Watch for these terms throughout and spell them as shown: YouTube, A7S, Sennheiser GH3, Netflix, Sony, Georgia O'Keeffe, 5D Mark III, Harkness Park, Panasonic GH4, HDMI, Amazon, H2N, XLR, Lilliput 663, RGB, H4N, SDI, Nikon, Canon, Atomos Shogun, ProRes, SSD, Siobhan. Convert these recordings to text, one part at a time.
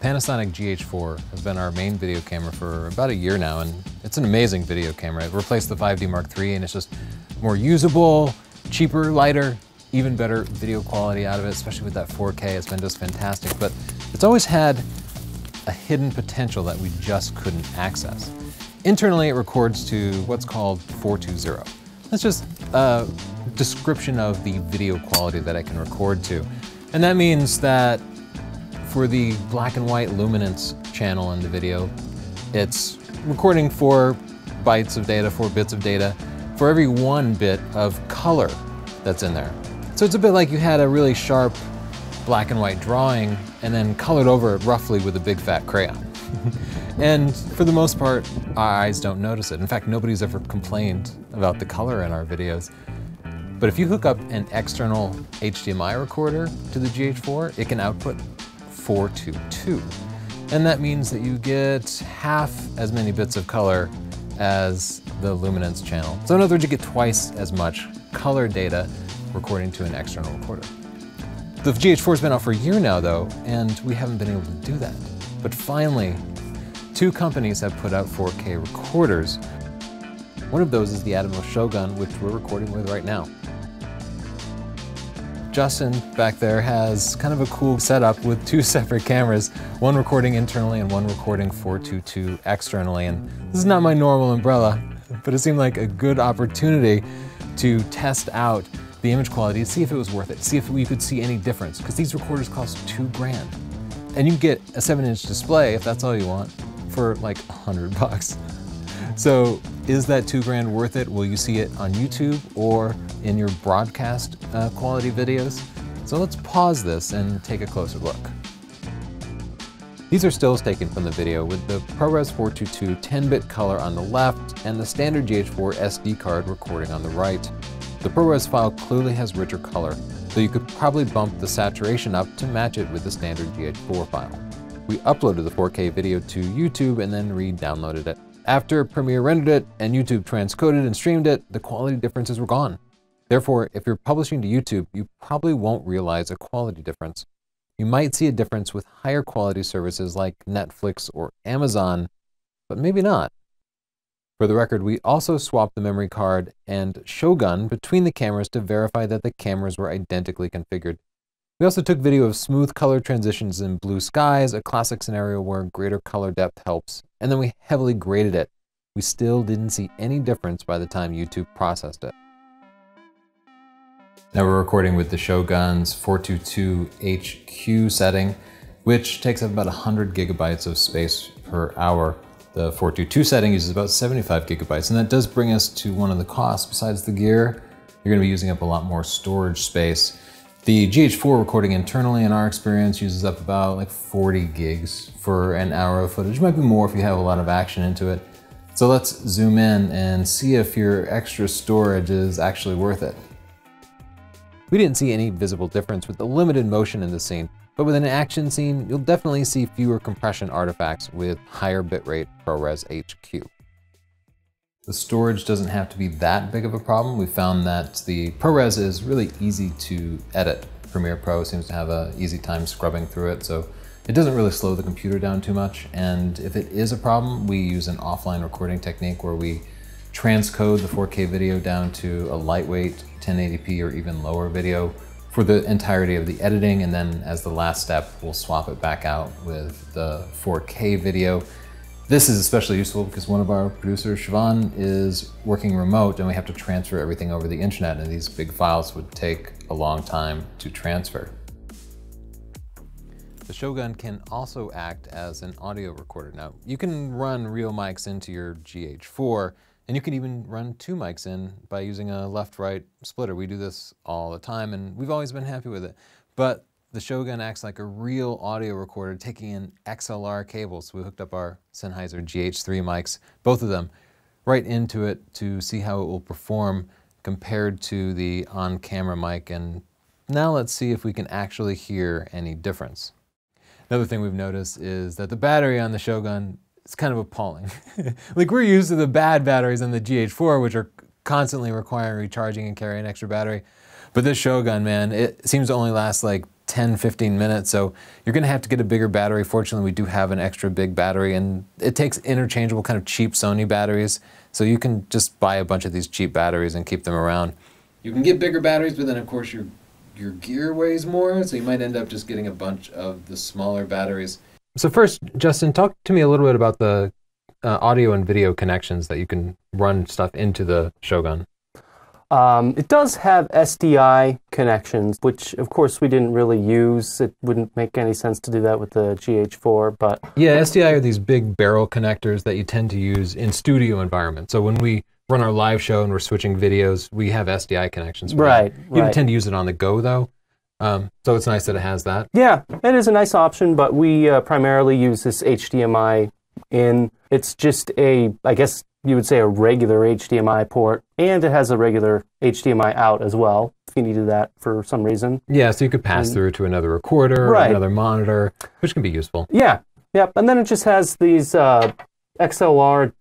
Panasonic GH4 has been our main video camera for about a year now, and it's an amazing video camera. It replaced the 5D Mark III, and it's just more usable, cheaper, lighter, even better video quality out of it, especially with that 4K. It's been just fantastic, but it's always had a hidden potential that we just couldn't access. Internally, it records to what's called 420. That's just a description of the video quality that I can record to. And that means that for the black and white luminance channel in the video, it's recording 4 bits of data for every 1 bit of color that's in there. So it's a bit like you had a really sharp black and white drawing and then colored over it roughly with a big fat crayon. And for the most part, our eyes don't notice it. In fact, nobody's ever complained about the color in our videos. But if you hook up an external HDMI recorder to the GH4, it can output 422. And that means that you get half as many bits of color as the luminance channel. So in other words, you get twice as much color data recording to an external recorder. The GH4's been out for a year now, though, and we haven't been able to do that. But finally, two companies have put out 4K recorders. One of those is the Atomos Shogun, which we're recording with right now. Justin back there has kind of a cool setup with two separate cameras, one recording internally and one recording 422 externally. And this is not my normal umbrella, but it seemed like a good opportunity to test out the image quality, see if it was worth it, see if we could see any difference, because these recorders cost $2,000. And you can get a 7-inch display, if that's all you want, for like $100. So is that $2,000 worth it? Will you see it on YouTube or in your broadcast quality videos? So let's pause this and take a closer look. These are stills taken from the video with the ProRes 422 10-bit color on the left and the standard GH4 SD card recording on the right. The ProRes file clearly has richer color, though you could probably bump the saturation up to match it with the standard GH4 file. We uploaded the 4K video to YouTube and then re-downloaded it. After Premiere rendered it and YouTube transcoded and streamed it, the quality differences were gone. Therefore, if you're publishing to YouTube, you probably won't realize a quality difference. You might see a difference with higher quality services like Netflix or Amazon, but maybe not. For the record, we also swapped the memory card and Shogun between the cameras to verify that the cameras were identically configured. We also took video of smooth color transitions in blue skies, a classic scenario where greater color depth helps, and then we heavily graded it. We still didn't see any difference by the time YouTube processed it. Now we're recording with the Shogun's 422 HQ setting, which takes up about 100 gigabytes of space per hour. The 422 setting uses about 75 gigabytes, and that does bring us to one of the costs. Besides the gear, you're going to be using up a lot more storage space. The GH4 recording internally, in our experience, uses up about like 40 gigs for an hour of footage. It might be more if you have a lot of action into it. So let's zoom in and see if your extra storage is actually worth it. We didn't see any visible difference with the limited motion in the scene. But with an action scene, you'll definitely see fewer compression artifacts with higher bitrate ProRes HQ. The storage doesn't have to be that big of a problem. We found that the ProRes is really easy to edit. Premiere Pro seems to have an easy time scrubbing through it, so it doesn't really slow the computer down too much. And if it is a problem, we use an offline recording technique where we transcode the 4K video down to a lightweight 1080p or even lower video for the entirety of the editing, and then as the last step, we'll swap it back out with the 4K video. This is especially useful because one of our producers, Siobhan, is working remote and we have to transfer everything over the internet, and these big files would take a long time to transfer. The Shogun can also act as an audio recorder. Now, you can run real mics into your GH4, and you can even run two mics in by using a left-right splitter. We do this all the time and we've always been happy with it. But the Shogun acts like a real audio recorder, taking in XLR cables. We hooked up our Sennheiser GH3 mics, both of them, right into it to see how it will perform compared to the on-camera mic. And now let's see if we can actually hear any difference. Another thing we've noticed is that the battery on the Shogun, it's kind of appalling. Like, we're used to the bad batteries on the GH4, which are constantly requiring recharging and carrying an extra battery. But this Shogun, man, it seems to only last like 10-15 minutes, so you're gonna have to get a bigger battery. Fortunately, we do have an extra big battery, and it takes interchangeable kind of cheap Sony batteries, so you can just buy a bunch of these cheap batteries and keep them around. You can get bigger batteries, but then of course your gear weighs more, so you might end up just getting a bunch of the smaller batteries. So first, Justin, talk to me a little bit about the audio and video connections that you can run stuff into the Shogun. It does have SDI connections, which of course we didn't really use. It wouldn't make any sense to do that with the GH4, but... Yeah, SDI are these big barrel connectors that you tend to use in studio environments. So when we run our live show and we're switching videos, we have SDI connections. Right, right. You don't tend to use it on the go, though. So it's nice that it has that. Yeah, it is a nice option, but we primarily use this HDMI in. It's just a, I guess you would say, a regular HDMI port, and it has a regular HDMI out as well, if you needed that for some reason. Yeah, so you could pass through to another recorder, or another monitor, which can be useful. Yeah, yep. And then it just has these XLR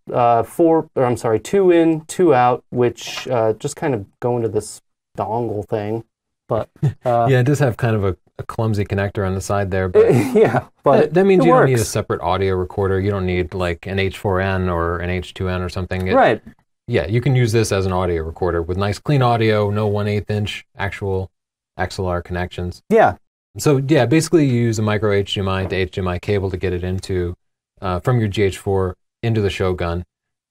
2 in, 2 out, which just kind of go into this dongle thing. But yeah, it does have kind of a clumsy connector on the side there. But yeah, but that means you don't need a separate audio recorder. You don't need like an H4N or an H2N or something. Right. Yeah, you can use this as an audio recorder with nice clean audio, no 1/8" actual XLR connections. Yeah. So yeah, basically you use a micro HDMI to HDMI cable to get it into, from your GH4 into the Shogun,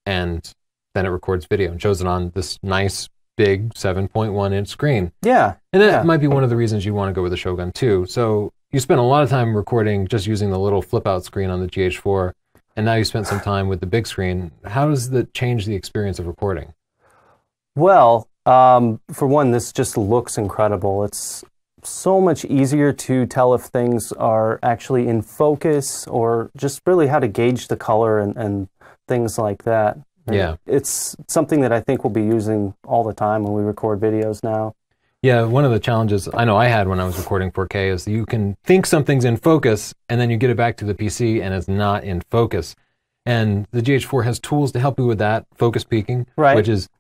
and then it records video and shows it on this nice big 7.1-inch screen. Yeah. And that might be one of the reasons you want to go with the Shogun too. So you spent a lot of time recording just using the little flip-out screen on the GH4, and now you spent some time with the big screen. How does that change the experience of recording? Well, for one, this just looks incredible. It's so much easier to tell if things are actually in focus, or just really how to gauge the color and things like that. Yeah. It's something that I think we'll be using all the time when we record videos now. Yeah, one of the challenges I know I had when I was recording 4K is you can think something's in focus, and then you get it back to the PC and it's not in focus. And the GH4 has tools to help you with that, focus peaking, which is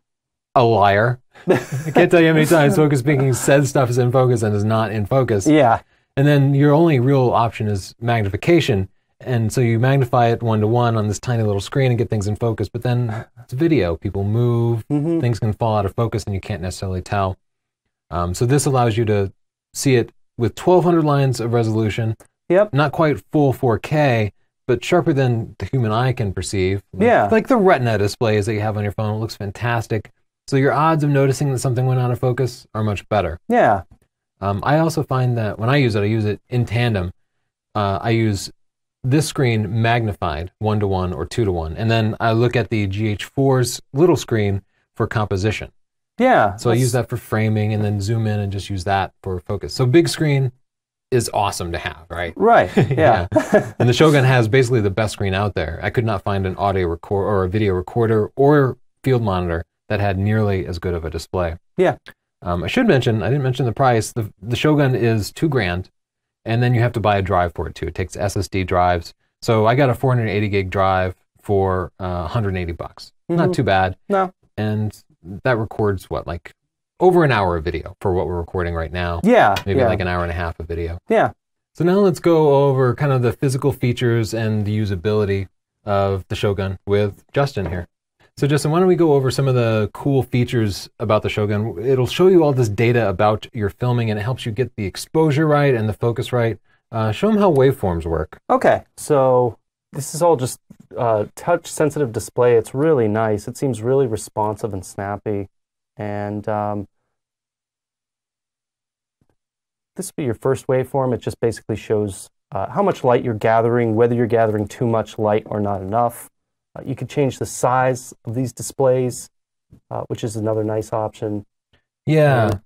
a liar. I can't tell you how many times focus peaking says stuff is in focus and is not in focus. Yeah. And then your only real option is magnification. And so you magnify it 1-to-1 on this tiny little screen and get things in focus, but then it's video. People move, things can fall out of focus, and you can't necessarily tell. So this allows you to see it with 1,200 lines of resolution. Yep. Not quite full 4K, but sharper than the human eye can perceive. Yeah. Like the Retina displays that you have on your phone. It looks fantastic. So your odds of noticing that something went out of focus are much better. Yeah. I also find that when I use it in tandem. I use this screen magnified 1-to-1 or 2-to-1, and then I look at the GH4's little screen for composition. Yeah. So I use that for framing, and then zoom in and just use that for focus. So big screen is awesome to have, right? Right, yeah. And the Shogun has basically the best screen out there. I could not find an audio record or a video recorder or field monitor that had nearly as good of a display. Yeah. I should mention, I didn't mention the price. The Shogun is $2,000. And then you have to buy a drive for it too. It takes SSD drives. So I got a 480 gig drive for $180. Not too bad. No. And that records what, like over an hour of video for what we're recording right now. Yeah. Maybe like an hour and a half of video. Yeah. So now let's go over kind of the physical features and the usability of the Shogun with Justin here. So Justin, why don't we go over some of the cool features about the Shogun? It'll show you all this data about your filming, and it helps you get the exposure right and the focus right. Show them how waveforms work. Okay, so this is all just touch-sensitive display. It's really nice. It seems really responsive and snappy. And this will be your first waveform. It just basically shows how much light you're gathering, whether you're gathering too much light or not enough. You could change the size of these displays, which is another nice option. Yeah.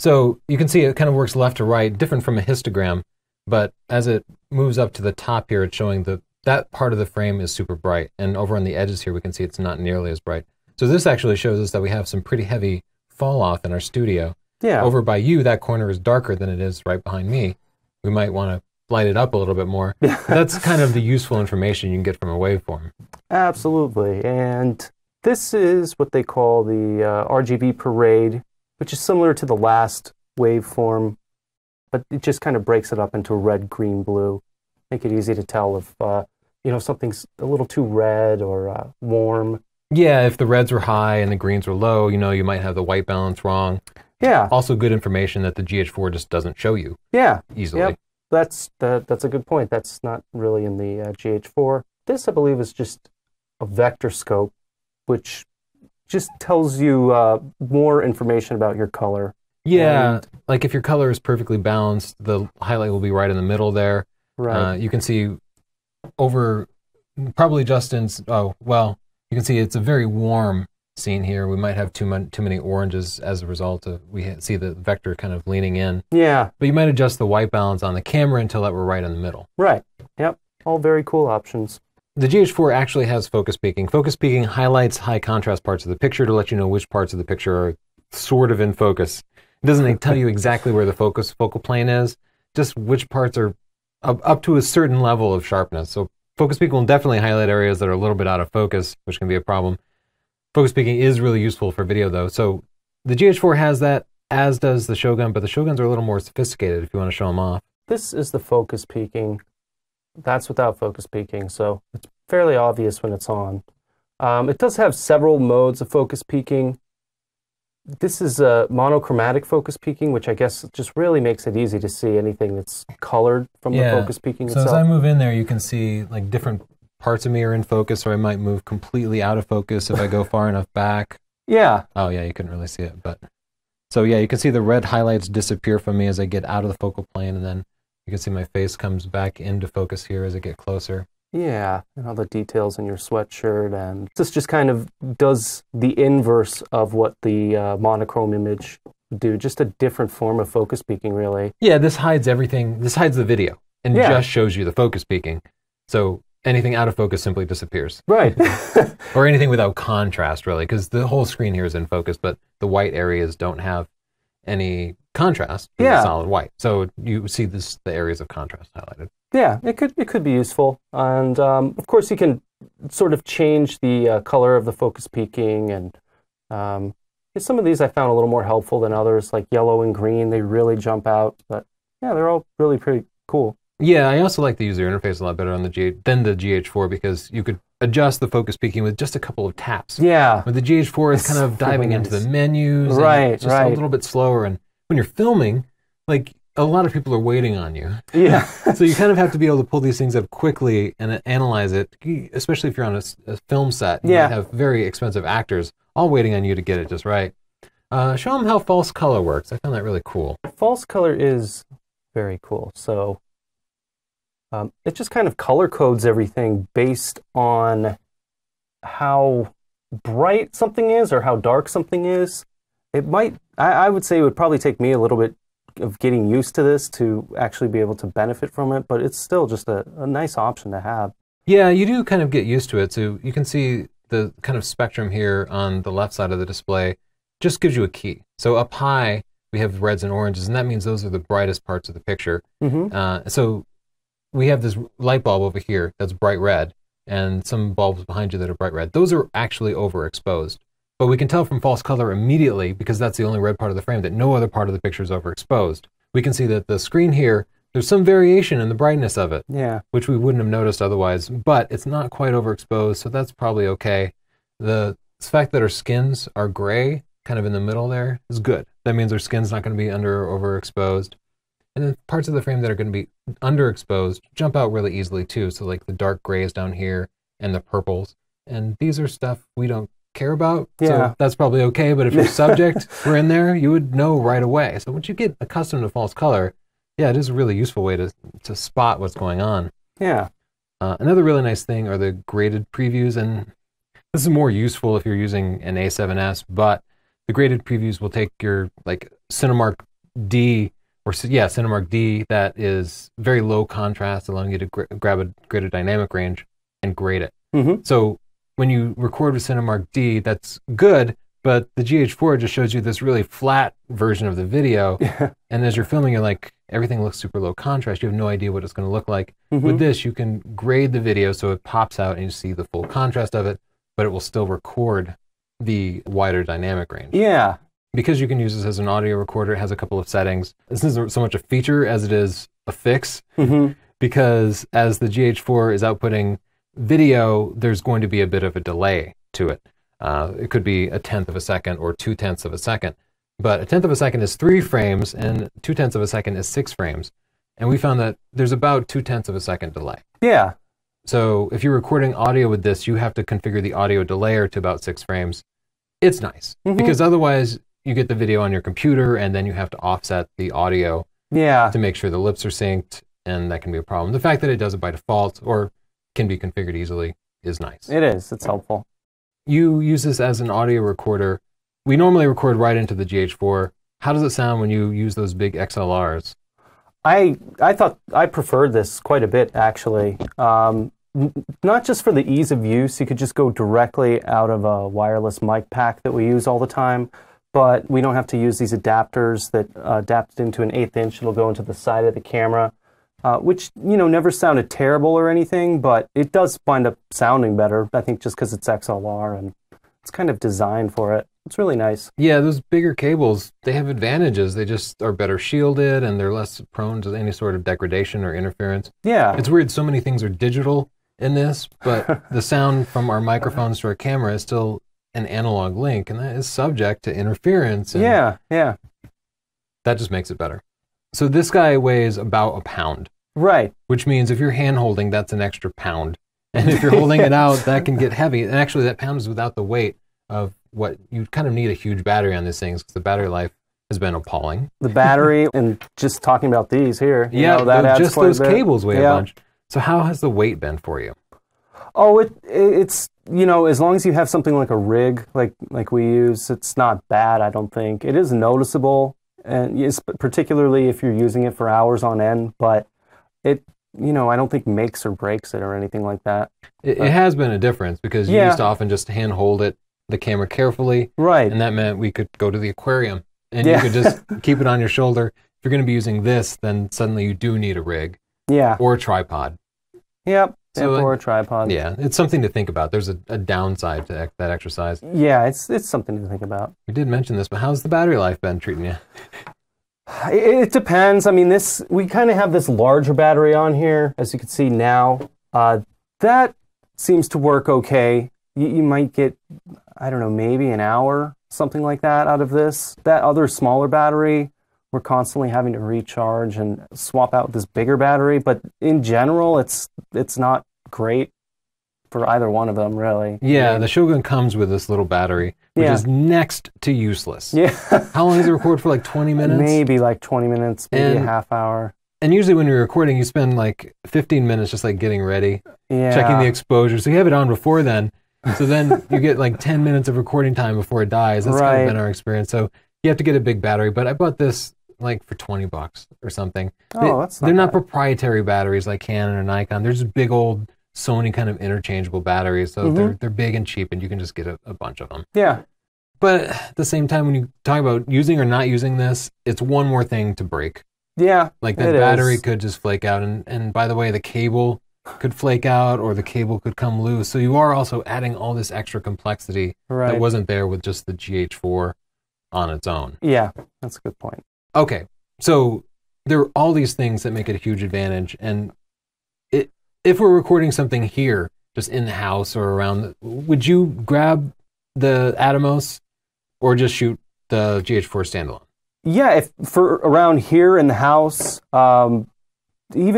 So you can see it kind of works left to right, different from a histogram, but as it moves up to the top here, it's showing that part of the frame is super bright, and over on the edges here we can see it's not nearly as bright. So this actually shows us that we have some pretty heavy fall-off in our studio. Yeah. Over by you, that corner is darker than it is right behind me. We might want to light it up a little bit more. That's kind of the useful information you can get from a waveform. Absolutely. And this is what they call the RGB parade, which is similar to the last waveform. but it just kind of breaks it up into red, green, blue. Make it easy to tell if, you know, something's a little too red or warm. Yeah, if the reds were high and the greens were low, you know, you might have the white balance wrong. Yeah. Also good information that the GH4 just doesn't show you. Yeah. Easily. Yep. That's a good point. That's not really in the GH4. This, I believe, is just a vector scope, which just tells you more information about your color. Yeah, and like if your color is perfectly balanced, the highlight will be right in the middle there. Right. You can see over probably Justin's, oh, well, you can see it's a very warm scene here. We might have too many oranges as a result of, we see the vector kind of leaning in. Yeah. But you might adjust the white balance on the camera until that we're right in the middle. Right. Yep. All very cool options. The GH4 actually has focus peaking. Focus peaking highlights high contrast parts of the picture to let you know which parts of the picture are sort of in focus. It doesn't tell you exactly where the focal plane is, just which parts are up to a certain level of sharpness. So focus peaking will definitely highlight areas that are a little bit out of focus, which can be a problem. Focus peaking is really useful for video though. So the GH4 has that, as does the Shogun, but the Shoguns are a little more sophisticated if you want to show them off. This is the focus peaking. That's without focus peaking, so it's fairly obvious when it's on. It does have several modes of focus peaking. This is a monochromatic focus peaking, which I guess just really makes it easy to see anything that's colored from the focus peaking itself. So as I move in there, you can see like different parts of me are in focus, or I might move completely out of focus if I go far enough back. Yeah. Oh yeah, you couldn't really see it, but so yeah, you can see the red highlights disappear from me as I get out of the focal plane, and then you can see my face comes back into focus here as I get closer. Yeah, and all the details in your sweatshirt, and this just kind of does the inverse of what the monochrome image would do, just a different form of focus peaking, really. Yeah, this hides everything. This hides the video and just shows you the focus peaking. So anything out of focus simply disappears. Right. Or anything without contrast, really, because the whole screen here is in focus, but the white areas don't have any contrast, solid white. So you see this, the areas of contrast highlighted. Yeah, it could be useful. And of course you can sort of change the color of the focus peaking, and some of these I found a little more helpful than others, like yellow and green, they really jump out, but yeah, they're all really pretty cool. Yeah, I also like the user interface a lot better on the than the GH4, because you could adjust the focus peaking with just a couple of taps. Yeah. With the GH4, it's kind of diving into the menus. Right, just a little bit slower. And when you're filming, like a lot of people are waiting on you. Yeah. So you kind of have to be able to pull these things up quickly and analyze it, especially if you're on a film set. You might have very expensive actors all waiting on you to get it just right. Show them how false color works. I found that really cool. False color is very cool. So it just kind of color codes everything based on how bright something is or how dark something is. It might, I would say it would probably take me a little bit of getting used to this to actually be able to benefit from it, but it's still just a nice option to have. Yeah, you do kind of get used to it. So you can see the kind of spectrum here on the left side of the display just gives you a key. So up high, we have reds and oranges, and that means those are the brightest parts of the picture. Mm-hmm. So we have this light bulb over here that's bright red, and some bulbs behind you that are bright red. Those are actually overexposed. But we can tell from false color immediately, because that's the only red part of the frame, that no other part of the picture is overexposed. We can see that the screen here, there's some variation in the brightness of it, which we wouldn't have noticed otherwise, but it's not quite overexposed, so that's probably okay. The fact that our skins are gray, kind of in the middle there, is good. That means our skin's not going to be under or overexposed. And then parts of the frame that are going to be underexposed jump out really easily too. So like the dark grays down here and the purples. And these are stuff we don't care about. Yeah. So that's probably okay. But if your subject were in there, you would know right away. So once you get accustomed to false color, yeah, it is a really useful way to spot what's going on. Yeah. Another really nice thing are the graded previews. And this is more useful if you're using an A7S, but the graded previews will take your like Cinemark D, or yeah, Cinemark D, that is very low contrast, allowing you to grab a greater dynamic range and grade it. Mm-hmm. So when you record with Cinemark D, that's good, but the GH4 just shows you this really flat version of the video. Yeah. And as you're filming, you're like, everything looks super low contrast. You have no idea what it's going to look like. Mm-hmm. With this, you can grade the video so it pops out and you see the full contrast of it, but it will still record the wider dynamic range. Yeah. Because you can use this as an audio recorder, it has a couple of settings. This isn't so much a feature as it is a fix, because as the GH4 is outputting video, there's going to be a bit of a delay to it. It could be 1/10 of a second or 2/10 of a second. But 1/10 of a second is 3 frames and 2/10 of a second is 6 frames. And we found that there's about 2/10 of a second delay. Yeah. So if you're recording audio with this, you have to configure the audio delayer to about 6 frames. It's nice, because otherwise you get the video on your computer and then you have to offset the audio to make sure the lips are synced, and that can be a problem. The fact that it does it by default or can be configured easily is nice. It is. It's helpful. You use this as an audio recorder. We normally record right into the GH4. How does it sound when you use those big XLRs? I thought I preferred this quite a bit, actually. Not just for the ease of use. You could just go directly out of a wireless mic pack that we use all the time, but we don't have to use these adapters that adapt into an 1/8 inch. It'll go into the side of the camera, which, you know, never sounded terrible or anything, but it does wind up sounding better, I think, just because it's XLR and it's kind of designed for it. It's really nice. Yeah, those bigger cables, they have advantages. They just are better shielded and they're less prone to any sort of degradation or interference. Yeah. It's weird, so many things are digital in this, but the sound from our microphones to our camera is still an analog link, and that is subject to interference. And yeah. That just makes it better. So this guy weighs about 1 pound. Right. Which means if you're hand-holding, that's an extra pound. And if you're holding it out, that can get heavy. And actually, that pound is without the weight of what you kind of need a huge battery on these things, because the battery life has been appalling. The battery, and just talking about these here. Yeah, you know, that just those cables weigh a bunch. So how has the weight been for you? Oh, it's, you know, as long as you have something like a rig, like we use, it's not bad, I don't think. It is noticeable, and it's particularly if you're using it for hours on end, but it, you know, I don't think makes or breaks it or anything like that. It has been a difference, because you used to often just hand hold it, the camera carefully. Right. And that meant we could go to the aquarium and you could just keep it on your shoulder. If you're going to be using this, then suddenly you do need a rig. Yeah. Or a tripod. Yep. So or a tripod. Yeah. It's something to think about. There's a downside to that exercise. Yeah. It's something to think about. We did mention this, but how's the battery life been treating you? It depends. I mean, we kind of have this larger battery on here, as you can see now. That seems to work okay. You might get, I don't know, maybe an hour, something like that, out of this. That other smaller battery, we're constantly having to recharge and swap out this bigger battery. But in general, it's not great for either one of them, really. Yeah, the Shogun comes with this little battery, which is next to useless. Yeah. How long does it record for, like 20 minutes? Maybe like 20 minutes, maybe a half hour. And usually when you're recording, you spend like 15 minutes just like getting ready, checking the exposure. So you have it on before then. So then you get like 10 minutes of recording time before it dies. That's kind of been our experience. So you have to get a big battery, but I bought this like for $20 or something. Oh, that's not bad. They're not proprietary batteries like Canon or Nikon. They're just big old Sony kind of interchangeable batteries, so they're big and cheap, and you can just get a bunch of them. Yeah. But at the same time, when you talk about using or not using this, it's one more thing to break. Yeah, like the battery could just flake out, and by the way, the cable could flake out, or the cable could come loose. So you are also adding all this extra complexity that wasn't there with just the GH4 on its own. Yeah, that's a good point. Okay, so there are all these things that make it a huge advantage, and if we're recording something here, just in the house or around, would you grab the Atomos or just shoot the GH4 standalone? Yeah, if for around here in the house, even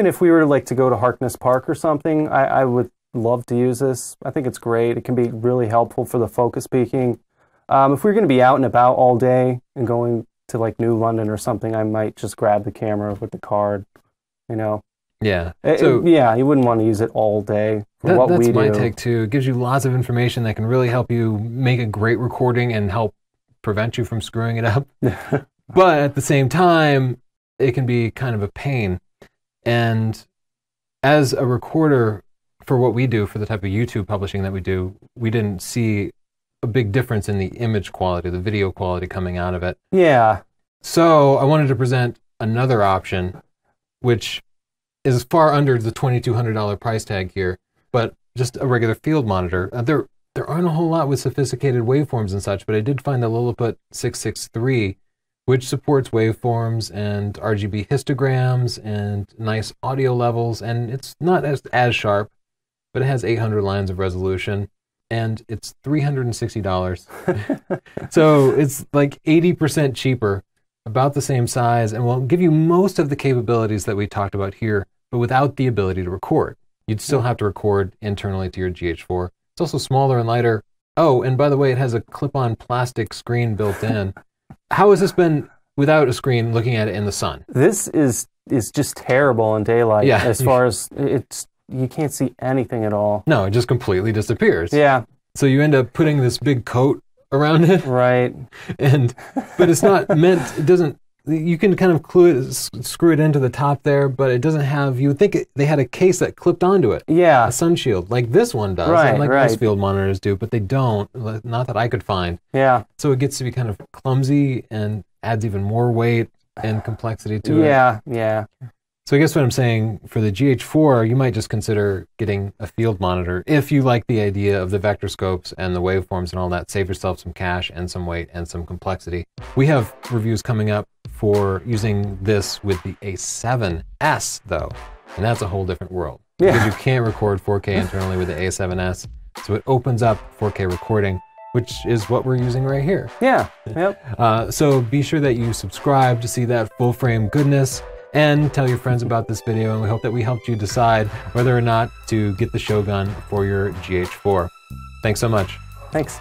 if we were like to go to Harkness Park or something, I would love to use this. I think it's great. It can be really helpful for the focus peaking. If we're going to be out and about all day and going to like New London or something, I might just grab the camera with the card, you know. Yeah. You wouldn't want to use it all day for what we do. That's my take, too. It gives you lots of information that can really help you make a great recording and help prevent you from screwing it up. But at the same time, it can be kind of a pain. And as a recorder, for what we do, for the type of YouTube publishing that we do, we didn't see a big difference in the image quality, the video quality coming out of it. Yeah. So I wanted to present another option, which is far under the $2,200 price tag here, but just a regular field monitor. They're there aren't a whole lot with sophisticated waveforms and such, but I did find the Lilliput 663, which supports waveforms and RGB histograms and nice audio levels, and it's not as sharp, but it has 800 lines of resolution, and it's $360. So it's like 80% cheaper, about the same size, and will give you most of the capabilities that we talked about here, but without the ability to record. You'd still have to record internally to your GH4. It's also smaller and lighter. Oh, and by the way, it has a clip-on plastic screen built in. How has this been without a screen looking at it in the sun? This is just terrible in daylight. Yeah. As far as it's, you can't see anything at all. No, it just completely disappears. Yeah. So you end up putting this big coat around it. Right. But it's not meant, it doesn't, you can kind of screw it into the top there, but it doesn't have, you would think they had a case that clipped onto it. Yeah. A sun shield, like this one does. Right, and like most field monitors do, but they don't, not that I could find. Yeah. So it gets to be kind of clumsy and adds even more weight and complexity to it. Yeah, yeah. So I guess what I'm saying, for the GH4, you might just consider getting a field monitor if you like the idea of the vector scopes and the waveforms and all that. Save yourself some cash and some weight and some complexity. We have reviews coming up for using this with the A7S, though, and that's a whole different world. Yeah. Because you can't record 4K internally with the A7S, so it opens up 4K recording, which is what we're using right here. Yeah, yep. So be sure that you subscribe to see that full-frame goodness. And tell your friends about this video, and we hope that we helped you decide whether or not to get the Shogun for your GH4. Thanks so much. Thanks.